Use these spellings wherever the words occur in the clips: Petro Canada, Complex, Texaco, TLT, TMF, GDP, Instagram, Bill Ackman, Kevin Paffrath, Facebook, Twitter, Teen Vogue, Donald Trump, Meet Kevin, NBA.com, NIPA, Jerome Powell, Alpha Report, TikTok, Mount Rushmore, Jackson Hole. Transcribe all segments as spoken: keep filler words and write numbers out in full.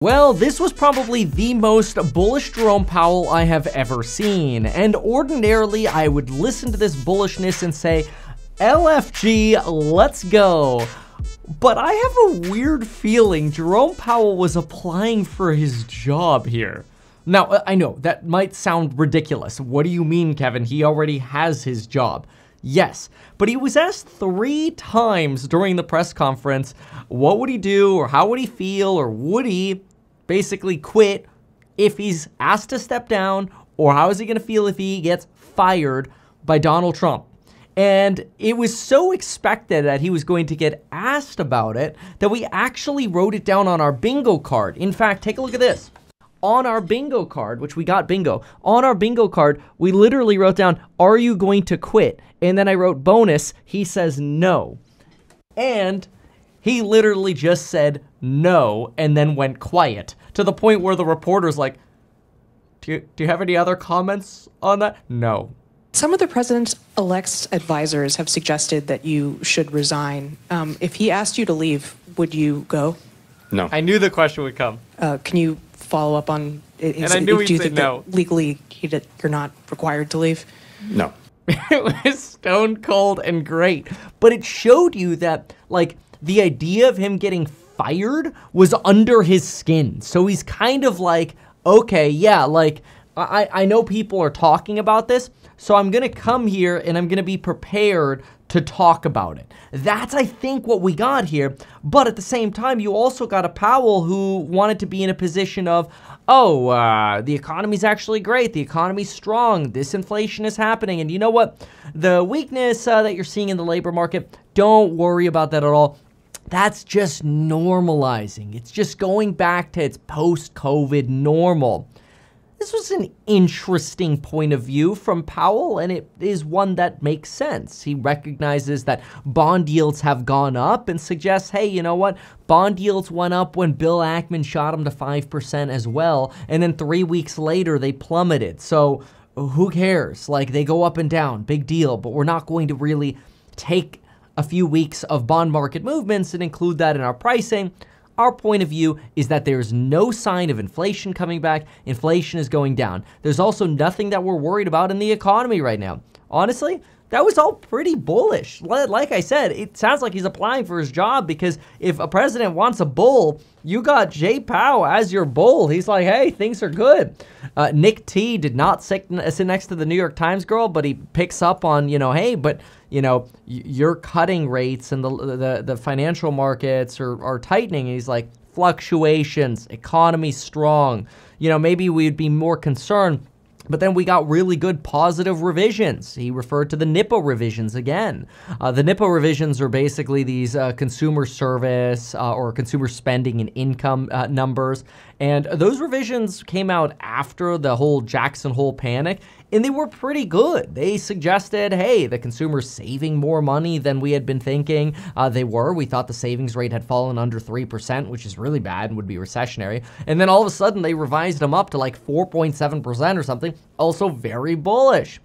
Well, this was probably the most bullish Jerome Powell I have ever seen, and ordinarily I would listen to this bullishness and say, L F G, let's go. But I have a weird feeling Jerome Powell was applying for his job here. Now, I know, that might sound ridiculous. What do you mean, Kevin? He already has his job. Yes, but he was asked three times during the press conference, what would he do, or how would he feel, or would he basically quit if he's asked to step down, or how is he going to feel if he gets fired by Donald Trump? And it was so expected that he was going to get asked about it that we actually wrote it down on our bingo card. In fact, take a look at this. On our bingo card, which we got bingo, on our bingo card, we literally wrote down, are you going to quit? And then I wrote bonus, he says no. And he literally just said no and then went quiet to the point where the reporter's like, do you, do you have any other comments on that? No. Some of the president-elect's advisors have suggested that you should resign. Um, if he asked you to leave, would you go? No. I knew the question would come. Uh, can you follow up on? Is, and I knew he'd say no. Legally, you're not required to leave. No. It was stone cold and great, but it showed you that, like, the idea of him getting fired was under his skin. So he's kind of like, okay, yeah, like I I know people are talking about this. So I'm gonna come here and I'm gonna be prepared to talk about it. That's, I think, what we got here. But at the same time, you also got a Powell who wanted to be in a position of, oh, uh, the economy's actually great, the economy's strong, this inflation is happening, and you know what? The weakness uh, that you're seeing in the labor market, don't worry about that at all. That's just normalizing. It's just going back to its post-COVID normal. This was an interesting point of view from Powell, and it is one that makes sense. He recognizes that bond yields have gone up and suggests, hey, you know what? Bond yields went up when Bill Ackman shot them to five percent as well, and then three weeks later they plummeted. So who cares? Like, they go up and down, big deal, but we're not going to really take a few weeks of bond market movements and include that in our pricing. Our point of view is that there's no sign of inflation coming back. Inflation is going down. There's also nothing that we're worried about in the economy right now. Honestly, that was all pretty bullish. Like I said, it sounds like he's applying for his job, because if a president wants a bull, you got Jay Powell as your bull. He's like, hey, things are good. Uh, Nick T did not sit next to the New York Times girl, but he picks up on, you know, hey, but you know, you're cutting rates and the, the, the financial markets are, are tightening. And he's like, fluctuations, economy strong. You know, maybe we'd be more concerned, but then we got really good positive revisions. He referred to the NIPA revisions again. Uh, the NIPA revisions are basically these uh, consumer service uh, or consumer spending and income uh, numbers. And those revisions came out after the whole Jackson Hole panic, and they were pretty good. They suggested, hey, the consumer's saving more money than we had been thinking uh, they were. We thought the savings rate had fallen under three percent, which is really bad and would be recessionary. And then all of a sudden, they revised them up to like four point seven percent or something, also very bullish.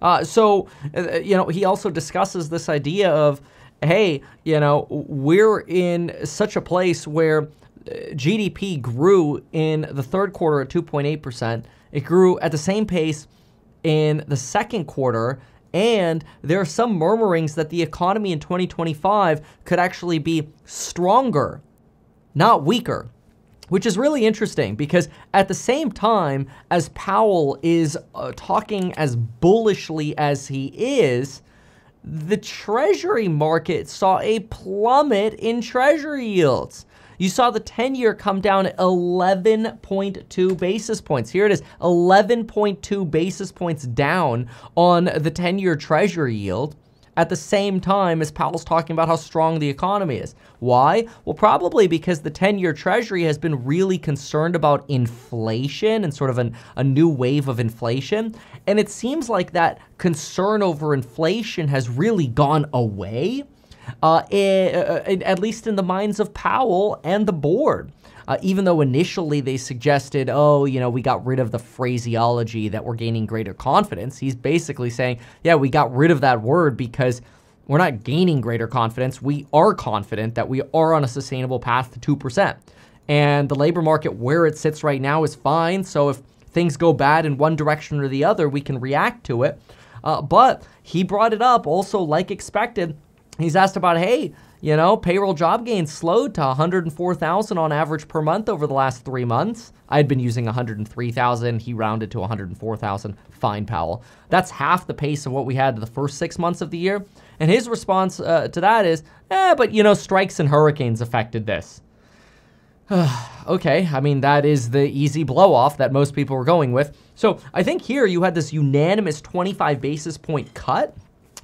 Uh, so, uh, you know, he also discusses this idea of, hey, you know, we're in such a place where G D P grew in the third quarter at two point eight percent. It grew at the same pace in the second quarter, and there are some murmurings that the economy in twenty twenty-five could actually be stronger, not weaker, which is really interesting, because at the same time as Powell is uh, talking as bullishly as he is, the Treasury market saw a plummet in Treasury yields. You saw the ten-year come down eleven point two basis points. Here it is, eleven point two basis points down on the ten-year Treasury yield at the same time as Powell's talking about how strong the economy is. Why? Well, probably because the ten-year Treasury has been really concerned about inflation and sort of an, a new wave of inflation. And it seems like that concern over inflation has really gone away. Uh, it, uh, it, at least in the minds of Powell and the board, uh, even though initially they suggested, oh, you know, we got rid of the phraseology that we're gaining greater confidence. He's basically saying, yeah, we got rid of that word because we're not gaining greater confidence. We are confident that we are on a sustainable path to two percent. and the labor market where it sits right now is fine. So if things go bad in one direction or the other, we can react to it. Uh, but he brought it up also, like expected. He's asked about, hey, you know, payroll job gains slowed to one hundred four thousand on average per month over the last three months. I had been using one hundred three thousand. He rounded to one hundred four thousand. Fine, Powell. That's half the pace of what we had the first six months of the year. And his response uh, to that is, eh, but, you know, strikes and hurricanes affected this. Okay, I mean, that is the easy blow-off that most people were going with. So I think here you had this unanimous twenty-five basis point cut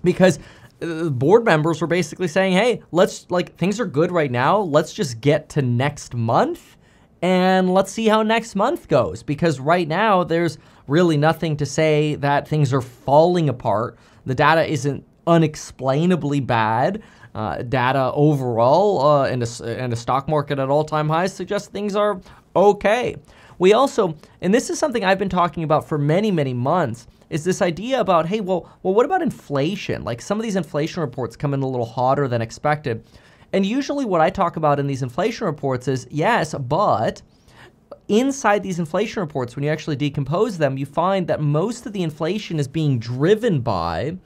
because board members were basically saying, hey, let's, like, things are good right now. Let's just get to next month and let's see how next month goes, because right now there's really nothing to say that things are falling apart. The data isn't unexplainably bad. Uh, data overall uh, and, a, and a stock market at all-time highs suggests things are okay. We also, and this is something I've been talking about for many, many months, is this idea about, hey, well, well, what about inflation? Like, some of these inflation reports come in a little hotter than expected. And usually what I talk about in these inflation reports is, yes, but inside these inflation reports, when you actually decompose them, you find that most of the inflation is being driven by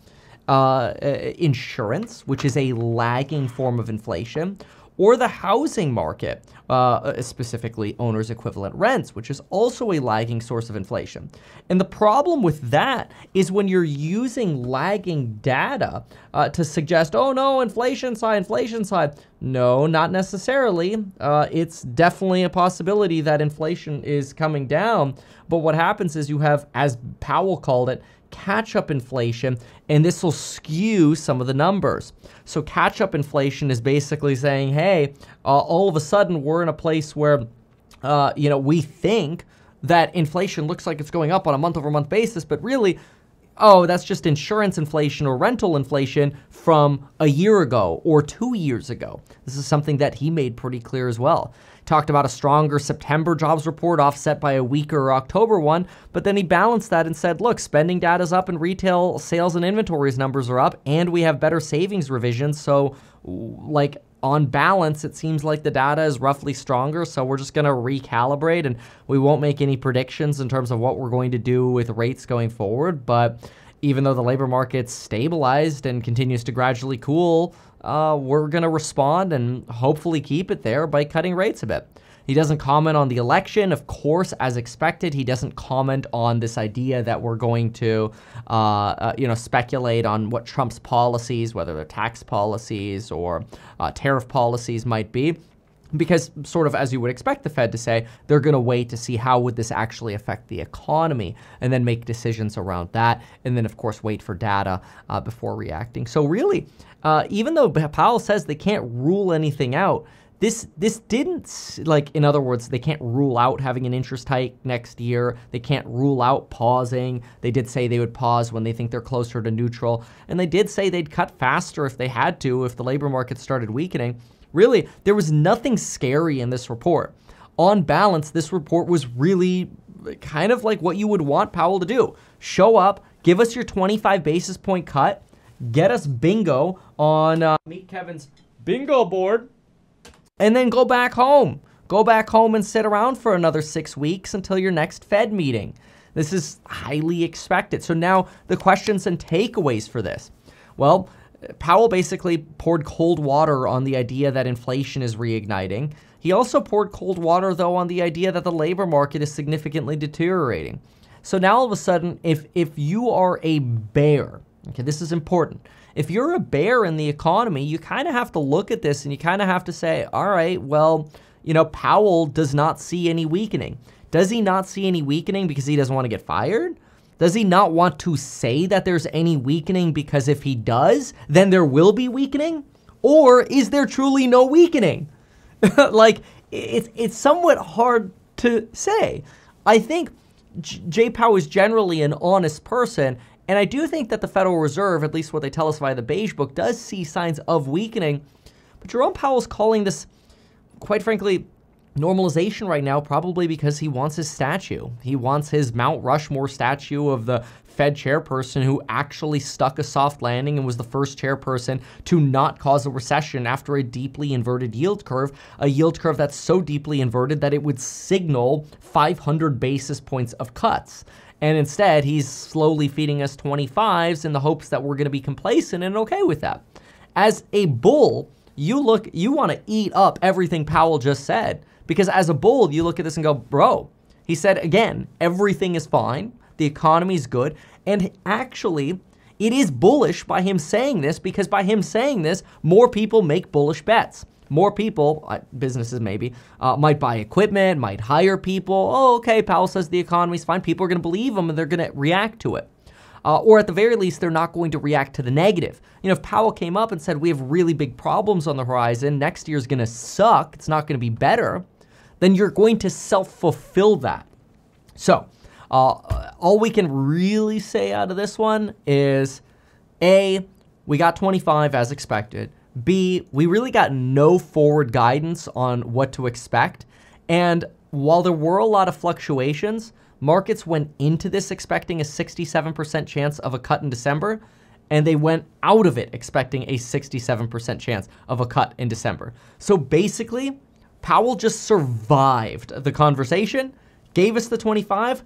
uh, insurance, which is a lagging form of inflation, or the housing market, uh, specifically owner's equivalent rents, which is also a lagging source of inflation. And the problem with that is when you're using lagging data uh, to suggest, oh no, inflation side, inflation side. No, not necessarily. Uh, it's definitely a possibility that inflation is coming down. But what happens is you have, as Powell called it, catch-up inflation, and this will skew some of the numbers. So catch-up inflation is basically saying, hey, uh, all of a sudden we're in a place where, uh, you know, we think that inflation looks like it's going up on a month-over-month basis, but really, oh, that's just insurance inflation or rental inflation from a year ago or two years ago. This is something that he made pretty clear as well. Talked about a stronger September jobs report offset by a weaker October one, but then he balanced that and said, look, spending data's up and retail sales and inventories numbers are up, and we have better savings revisions. So, like, on balance, it seems like the data is roughly stronger, so we're just going to recalibrate, and we won't make any predictions in terms of what we're going to do with rates going forward. But even though the labor market's stabilized and continues to gradually cool, Uh, we're going to respond and hopefully keep it there by cutting rates a bit. He doesn't comment on the election. Of course, as expected, he doesn't comment on this idea that we're going to, uh, uh, you know, speculate on what Trump's policies, whether they're tax policies or uh, tariff policies might be, because sort of as you would expect the Fed to say, they're going to wait to see how would this actually affect the economy and then make decisions around that. And then, of course, wait for data uh, before reacting. So really, Uh, even though Powell says they can't rule anything out, this this didn't, like, in other words, they can't rule out having an interest hike next year. They can't rule out pausing. They did say they would pause when they think they're closer to neutral. And they did say they'd cut faster if they had to, if the labor market started weakening. Really, there was nothing scary in this report. On balance, this report was really kind of like what you would want Powell to do. Show up, give us your twenty-five basis point cut, get us bingo on uh, Meet Kevin's bingo board, and then go back home. Go back home and sit around for another six weeks until your next Fed meeting. This is highly expected. So now the questions and takeaways for this. Well, Powell basically poured cold water on the idea that inflation is reigniting. He also poured cold water, though, on the idea that the labor market is significantly deteriorating. So now all of a sudden, if, if you are a bear, okay, this is important. If you're a bear in the economy, you kind of have to look at this and you kind of have to say, all right, well, you know, Powell does not see any weakening. Does he not see any weakening because he doesn't want to get fired? Does he not want to say that there's any weakening because if he does, then there will be weakening? Or is there truly no weakening? Like, it's, it's somewhat hard to say. I think Jay Powell is generally an honest person, and I do think that the Federal Reserve, at least what they tell us via the Beige Book, does see signs of weakening. But Jerome Powell's calling this, quite frankly, normalization right now, probably because he wants his statue. He wants his Mount Rushmore statue of the Fed chairperson who actually stuck a soft landing and was the first chairperson to not cause a recession after a deeply inverted yield curve, a yield curve that's so deeply inverted that it would signal five hundred basis points of cuts. And instead, he's slowly feeding us twenty-fives in the hopes that we're going to be complacent and okay with that. As a bull, you look, you want to eat up everything Powell just said, because as a bull, you look at this and go, bro, he said again, everything is fine. The economy's good. And actually, it is bullish by him saying this, because by him saying this, more people make bullish bets. More people, uh, businesses maybe, uh, might buy equipment, might hire people. Oh, okay, Powell says the economy's fine. People are going to believe him and they're going to react to it. Uh, or at the very least, they're not going to react to the negative. You know, if Powell came up and said, we have really big problems on the horizon, next year's going to suck, it's not going to be better, then you're going to self-fulfill that. So uh, all we can really say out of this one is, A, we got twenty-five as expected. B, we really got no forward guidance on what to expect. And while there were a lot of fluctuations, markets went into this expecting a sixty-seven percent chance of a cut in December, and they went out of it expecting a sixty-seven percent chance of a cut in December. So basically, Powell just survived the conversation, gave us the twenty-five,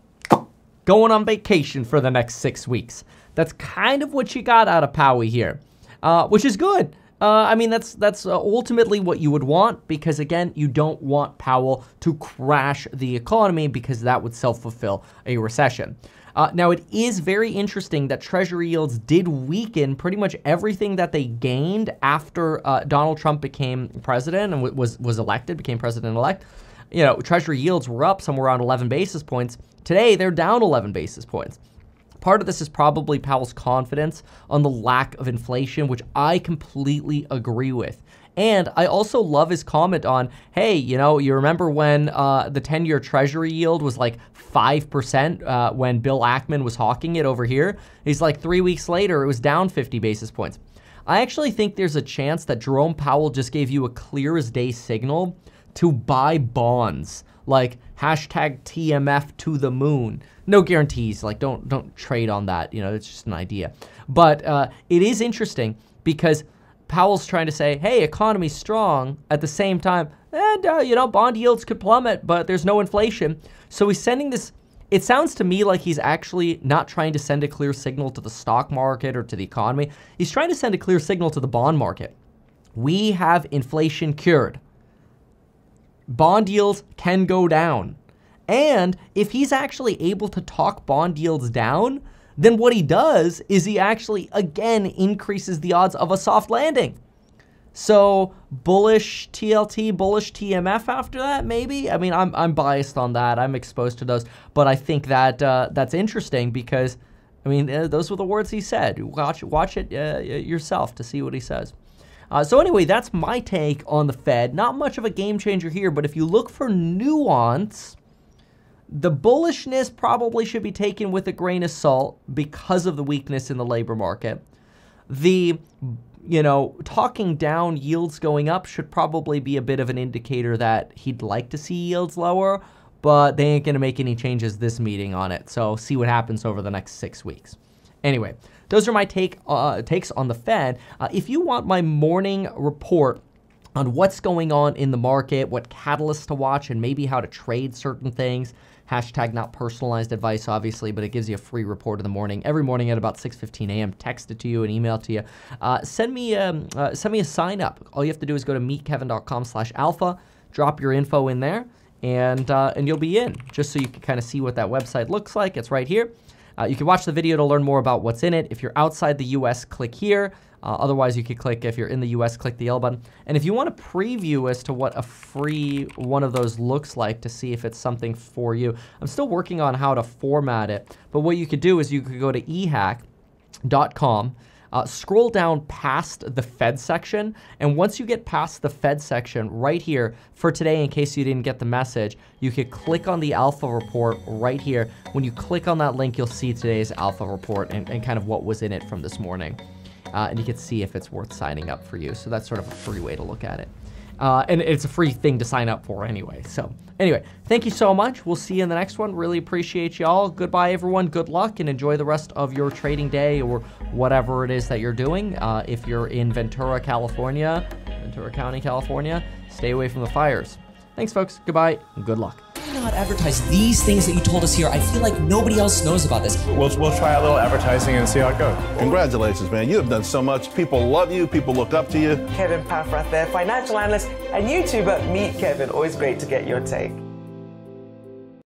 going on vacation for the next six weeks. That's kind of what you got out of Powell here, uh, which is good. Uh, I mean, that's that's ultimately what you would want, because, again, you don't want Powell to crash the economy, because that would self-fulfill a recession. Uh, now, it is very interesting that Treasury yields did weaken pretty much everything that they gained after uh, Donald Trump became president and w was, was elected, became president-elect. You know, Treasury yields were up somewhere around eleven basis points. Today, they're down eleven basis points. Part of this is probably Powell's confidence on the lack of inflation, which I completely agree with. And I also love his comment on, hey, you know, you remember when uh, the ten-year Treasury yield was like five percent uh, when Bill Ackman was hawking it over here? He's like, three weeks later, it was down fifty basis points. I actually think there's a chance that Jerome Powell just gave you a clear as day signal to buy bonds, like hashtag T M F to the moon. No guarantees, like don't don't trade on that, you know, it's just an idea. But uh, it is interesting because Powell's trying to say, hey, economy's strong, at the same time, and eh, you know, bond yields could plummet, but there's no inflation. So he's sending this, it sounds to me like he's actually not trying to send a clear signal to the stock market or to the economy. He's trying to send a clear signal to the bond market. We have inflation cured. Bond yields can go down. And if he's actually able to talk bond yields down, then what he does is he actually, again, increases the odds of a soft landing. So bullish T L T, bullish T M F after that, maybe? I mean, I'm, I'm biased on that. I'm exposed to those. But I think that uh, that's interesting because, I mean, uh, those were the words he said. Watch, watch it uh, yourself to see what he says. Uh, so anyway, that's my take on the Fed. Not much of a game changer here, but if you look for nuance, the bullishness probably should be taken with a grain of salt because of the weakness in the labor market. The, you know, talking down yields going up should probably be a bit of an indicator that he'd like to see yields lower, but they ain't going to make any changes this meeting on it. So see what happens over the next six weeks. Anyway, those are my take uh, takes on the Fed. Uh, if you want my morning report on what's going on in the market, what catalysts to watch, and maybe how to trade certain things. Hashtag not personalized advice, obviously, but it gives you a free report in the morning. Every morning at about six fifteen a m, text it to you and email to you. Uh, send me um, uh, send me a sign up. All you have to do is go to meet kevin dot com slash alpha, drop your info in there, and, uh, and you'll be in, just so you can kind of see what that website looks like. It's right here. Uh, you can watch the video to learn more about what's in it. If you're outside the U S, click here. Uh, otherwise, you could click, if you're in the U S, click the L button. And if you want a preview as to what a free one of those looks like to see if it's something for you, I'm still working on how to format it. But what you could do is you could go to e hack dot com, uh, scroll down past the Fed section. And once you get past the Fed section right here, for today, in case you didn't get the message, you could click on the Alpha Report right here. When you click on that link, you'll see today's Alpha Report and, and kind of what was in it from this morning. Uh, and you can see if it's worth signing up for you. So that's sort of a free way to look at it. Uh, and it's a free thing to sign up for anyway. So anyway, thank you so much. We'll see you in the next one. Really appreciate y'all. Goodbye, everyone. Good luck and enjoy the rest of your trading day or whatever it is that you're doing. Uh, if you're in Ventura, California, Ventura County, California, stay away from the fires. Thanks, folks. Goodbye and good luck. Not advertise these things that you told us here. I feel like nobody else knows about this. We'll, we'll try a little advertising and see how it goes. Congratulations, man. You have done so much. People love you. People look up to you. Kevin Paffrath there, financial analyst and YouTuber Meet Kevin. Always great to get your take.